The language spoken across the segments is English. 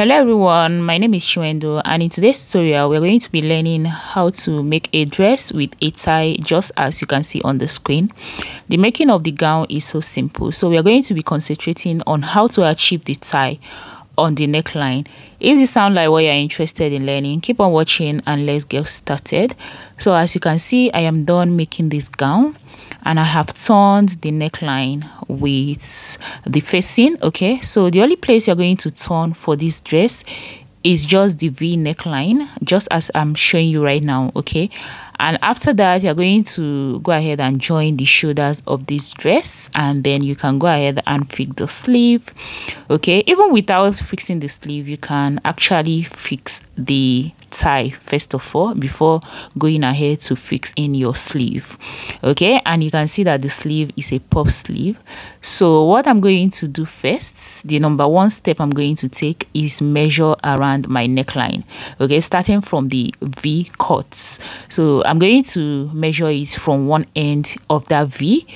Hello everyone, my name is Shwendo, and in today's tutorial we're going to be learning how to make a dress with a tie, just as you can see on the screen. The making of the gown is so simple, so we're going to be concentrating on how to achieve the tie on the neckline. If this sounds like what you're interested in learning, keep on watching and let's get started. So as you can see, I am done making this gown and I have turned the neckline with the facing. Okay, so the only place you're going to turn for this dress is just the V neckline, just as I'm showing you right now. Okay, and after that you're going to go ahead and join the shoulders of this dress, and then you can go ahead and fix the sleeve. Okay, even without fixing the sleeve, you can actually fix the tie first of all before going ahead to fix in your sleeve. Okay, and you can see that the sleeve is a puff sleeve. So what I'm going to do first, the number one step I'm going to take is measure around my neckline. Okay, starting from the V cuts. So I'm going to measure it from one end of that V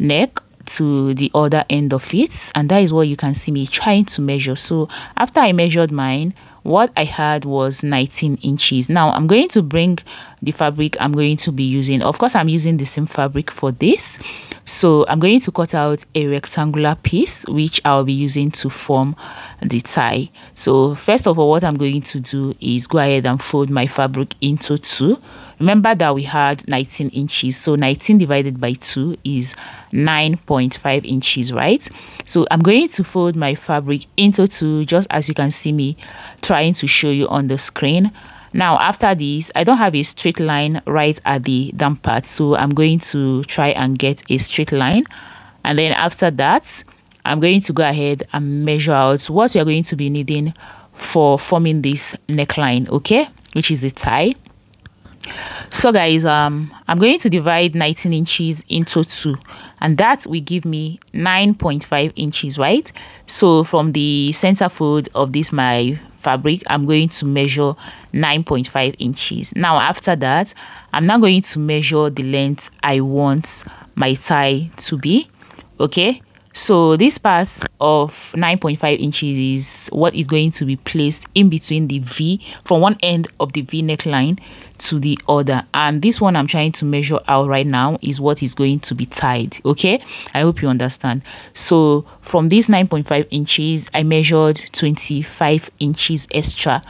neck to the other end of it, and that is what you can see me trying to measure. So after I measured mine, what I had was 19 inches. Now I'm going to bring the fabric I'm going to be using. Of course, I'm using the same fabric for this. So I'm going to cut out a rectangular piece, which I'll be using to form the tie. So first of all, what I'm going to do is go ahead and fold my fabric into two. Remember that we had 19 inches. So 19 divided by 2 is 9.5 inches, right? So I'm going to fold my fabric into two, just as you can see me trying to show you on the screen. Now, after this, I don't have a straight line right at the down part, so I'm going to try and get a straight line. And then after that, I'm going to go ahead and measure out what you're going to be needing for forming this neckline, okay, which is the tie. So guys, I'm going to divide 19 inches into two, and that will give me 9.5 inches, right? So from the center fold of this my fabric, I'm going to measure 9.5 inches. Now after that, I'm now going to measure the length I want my tie to be. Okay, so this part of 9.5 inches is what is going to be placed in between the V, from one end of the V neckline to the other, and this one I'm trying to measure out right now is what is going to be tied. Okay, I hope you understand. So from this 9.5 inches, I measured 25 inches extra.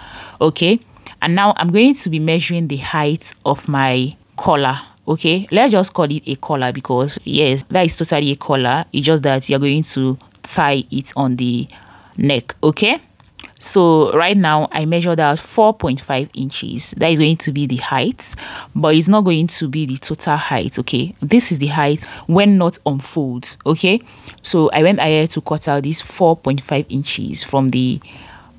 Okay, and now I'm going to be measuring the height of my collar. Okay, let's just call it a collar, because yes, that is totally a collar. It's just that you're going to tie it on the neck. Okay, so right now I measured out 4.5 inches. That is going to be the height, but it's not going to be the total height. Okay, this is the height when not on fold. Okay, so I went ahead to cut out this 4.5 inches from the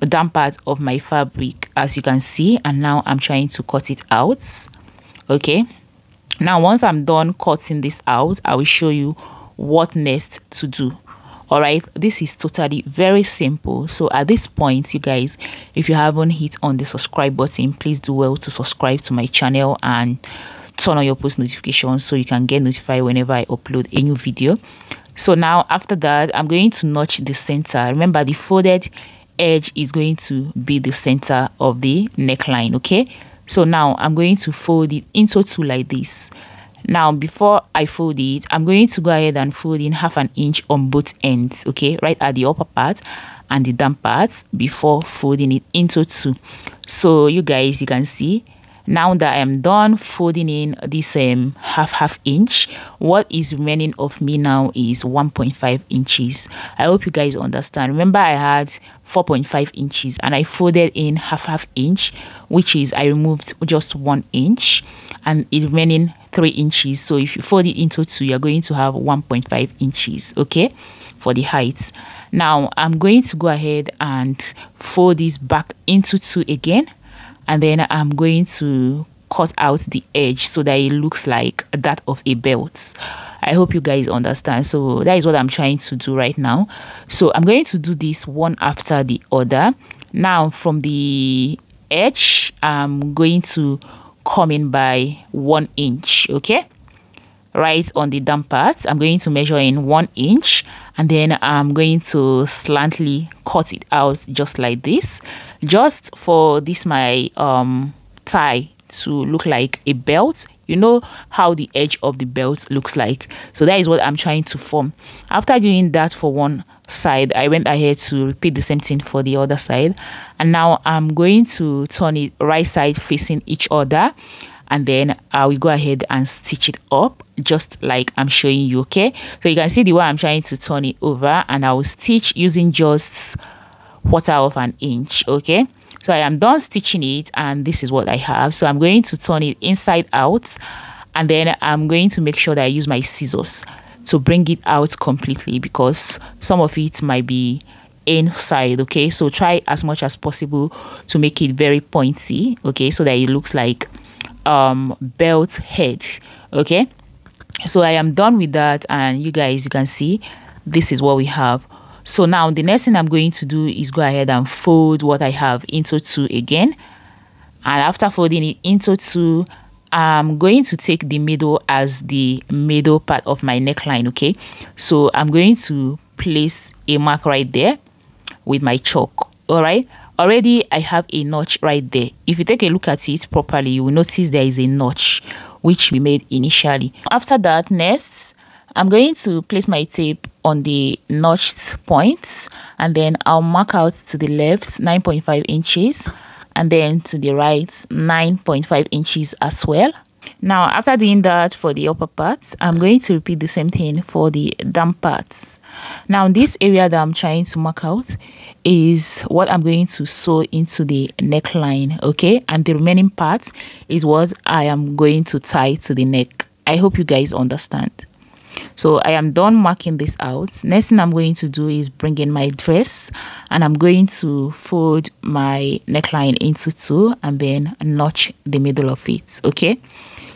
down part of my fabric, as you can see, and now I'm trying to cut it out. Okay, now once I'm done cutting this out, I will show you what next to do. All right, this is totally very simple. So at this point, you guys, if you haven't hit on the subscribe button, please do well to subscribe to my channel and turn on your post notifications so you can get notified whenever I upload a new video. So now after that, I'm going to notch the center. Remember, the folded edge is going to be the center of the neckline. Okay, so now I'm going to fold it into two like this. Now before I fold it, I'm going to go ahead and fold in half an inch on both ends. Okay, right at the upper part and the down part, before folding it into two. So you guys, you can see now that I'm done folding in this half inch, what is remaining of me now is 1.5 inches. I hope you guys understand. Remember, I had 4.5 inches and I folded in half inch, which is I removed just 1 inch, and it remaining 3 inches. So if you fold it into two, you're going to have 1.5 inches, okay, for the height. Now I'm going to go ahead and fold this back into two again, and then I'm going to cut out the edge so that it looks like that of a belt. I hope you guys understand. So that is what I'm trying to do right now. So I'm going to do this one after the other. Now from the edge, I'm going to come in by 1 inch. Okay, right on the down part, I'm going to measure in 1 inch, and then I'm going to slantly cut it out just like this, just for this my tie to look like a belt. You know how the edge of the belt looks like, so that is what I'm trying to form. After doing that for one side, I went ahead to repeat the same thing for the other side, and now I'm going to turn it right side facing each other, and then I will go ahead and stitch it up just like I'm showing you. Okay, so you can see the way I'm trying to turn it over, and I will stitch using just 1/4 of an inch. Okay, so I am done stitching it, and this is what I have. So I'm going to turn it inside out, and then I'm going to make sure that I use my scissors to bring it out completely, because some of it might be inside. Okay, so try as much as possible to make it very pointy, okay, so that it looks like belt head. Okay, so I am done with that, and you guys, you can see this is what we have. So now the next thing I'm going to do is go ahead and fold what I have into two again, and after folding it into two, I'm going to take the middle as the middle part of my neckline. Okay, so I'm going to place a mark right there with my chalk. All right, already I have a notch right there. If you take a look at it properly, you will notice there is a notch which we made initially. After that, next I'm going to place my tape on the notched points, and then I'll mark out to the left 9.5 inches and then to the right 9.5 inches as well. Now after doing that for the upper parts, I'm going to repeat the same thing for the down parts. Now this area that I'm trying to mark out is what I'm going to sew into the neckline. Okay, and the remaining part is what I am going to tie to the neck. I hope you guys understand. So I am done marking this out. Next thing I'm going to do is bring in my dress, and I'm going to fold my neckline into two and then notch the middle of it. Okay,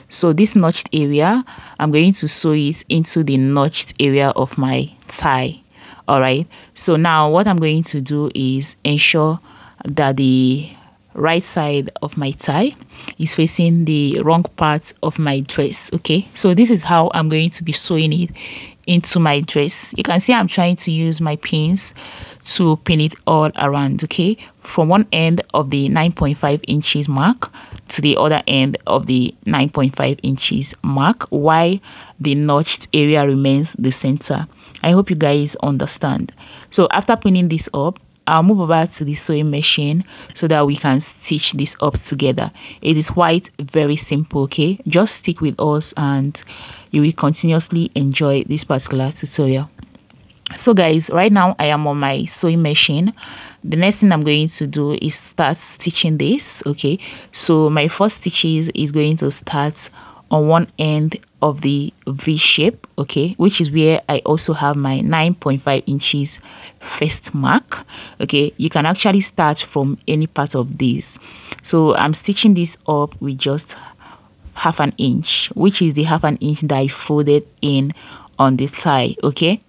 so this notched area, I'm going to sew it into the notched area of my tie. All right, so now what I'm going to do is ensure that the right side of my tie is facing the wrong part of my dress. Okay, so this is how I'm going to be sewing it into my dress. You can see I'm trying to use my pins to pin it all around. Okay, from one end of the 9.5 inches mark to the other end of the 9.5 inches mark, while the notched area remains the center. I hope you guys understand. So after pinning this up, I'll move over to the sewing machine so that we can stitch this up together. It is quite very simple. Okay, just stick with us and you will continuously enjoy this particular tutorial. So guys, right now I am on my sewing machine. The next thing I'm going to do is start stitching this. Okay, so my first stitches is going to start on one end of the V shape, okay, which is where I also have my 9.5 inches first mark. Okay, you can actually start from any part of this. So I'm stitching this up with just 1/2 inch, which is the 1/2 inch that I folded in on the tie. Okay,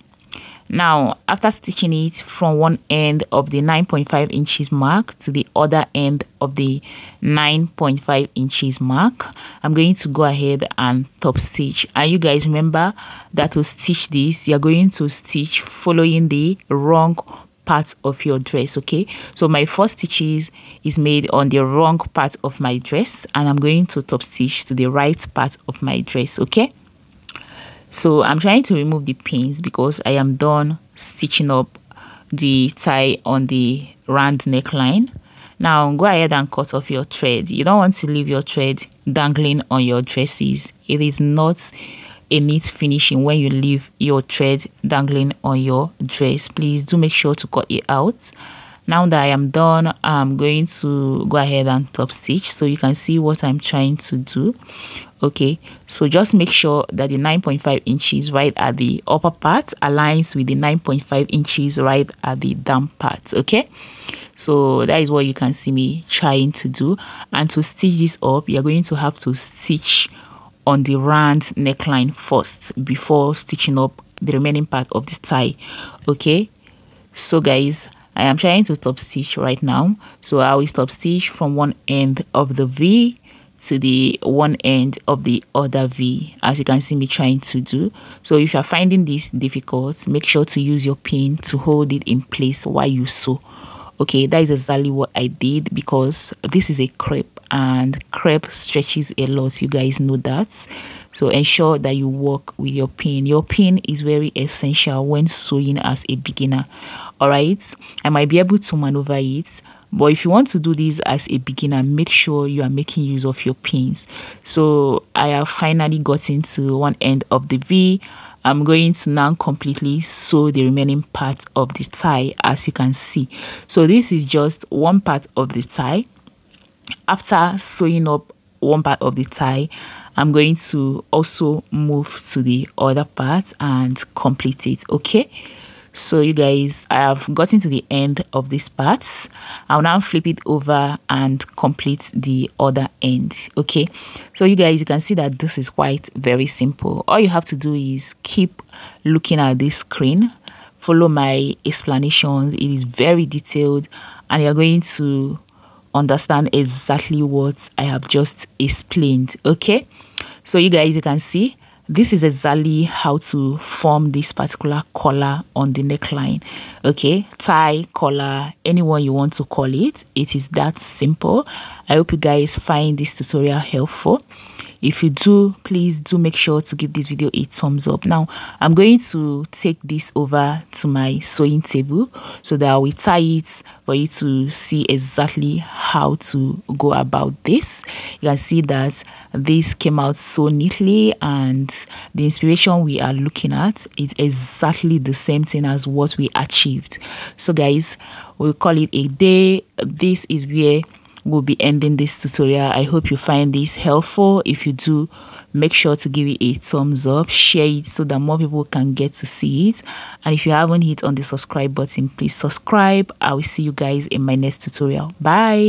now after stitching it from one end of the 9.5 inches mark to the other end of the 9.5 inches mark, I'm going to go ahead and top stitch. And you guys remember that to stitch this, you're going to stitch following the wrong part of your dress. Okay, so my first stitches is made on the wrong part of my dress, and I'm going to top stitch to the right part of my dress. Okay, so I'm trying to remove the pins because I am done stitching up the tie on the round neckline. Now go ahead and cut off your thread. You don't want to leave your thread dangling on your dresses. It is not a neat finishing when you leave your thread dangling on your dress. Please do make sure to cut it out. Now that I am done, I'm going to go ahead and top stitch so you can see what I'm trying to do. Okay, so just make sure that the 9.5 inches right at the upper part aligns with the 9.5 inches right at the down part. Okay, so that is what you can see me trying to do. And to stitch this up, you're going to have to stitch on the round neckline first before stitching up the remaining part of the tie. Okay, so guys, I am trying to top stitch right now. So I will top stitch from one end of the V to the one end of the other V, as you can see me trying to do. So if you're finding this difficult, make sure to use your pin to hold it in place while you sew. Okay, that is exactly what I did, because this is a crepe and crepe stretches a lot, you guys know that. So ensure that you work with your pin. Your pin is very essential when sewing as a beginner. All right, I might be able to maneuver it, but if you want to do this as a beginner, make sure you are making use of your pins. So I have finally gotten to one end of the V. I'm going to now completely sew the remaining part of the tie, as you can see. So this is just one part of the tie. After sewing up one part of the tie, I'm going to also move to the other part and complete it. Okay, so you guys, I have gotten to the end of this part. I'll now flip it over and complete the other end. Okay, so you guys, you can see that this is quite very simple. All you have to do is keep looking at this screen, follow my explanations. It is very detailed and you're going to understand exactly what I have just explained. Okay, so you guys, you can see this is exactly how to form this particular collar on the neckline. Okay, tie, collar, anyone you want to call it, it is that simple. I hope you guys find this tutorial helpful. If you do, please do make sure to give this video a thumbs up. Now I'm going to take this over to my sewing table so that I will tie it for you to see exactly how to go about this. You can see that this came out so neatly, and the inspiration we are looking at is exactly the same thing as what we achieved. So guys, we'll call it a day. This is where we'll be ending this tutorial. I hope you find this helpful. If you do, make sure to give it a thumbs up, share it so that more people can get to see it. And if you haven't hit on the subscribe button, please subscribe. I will see you guys in my next tutorial. Bye.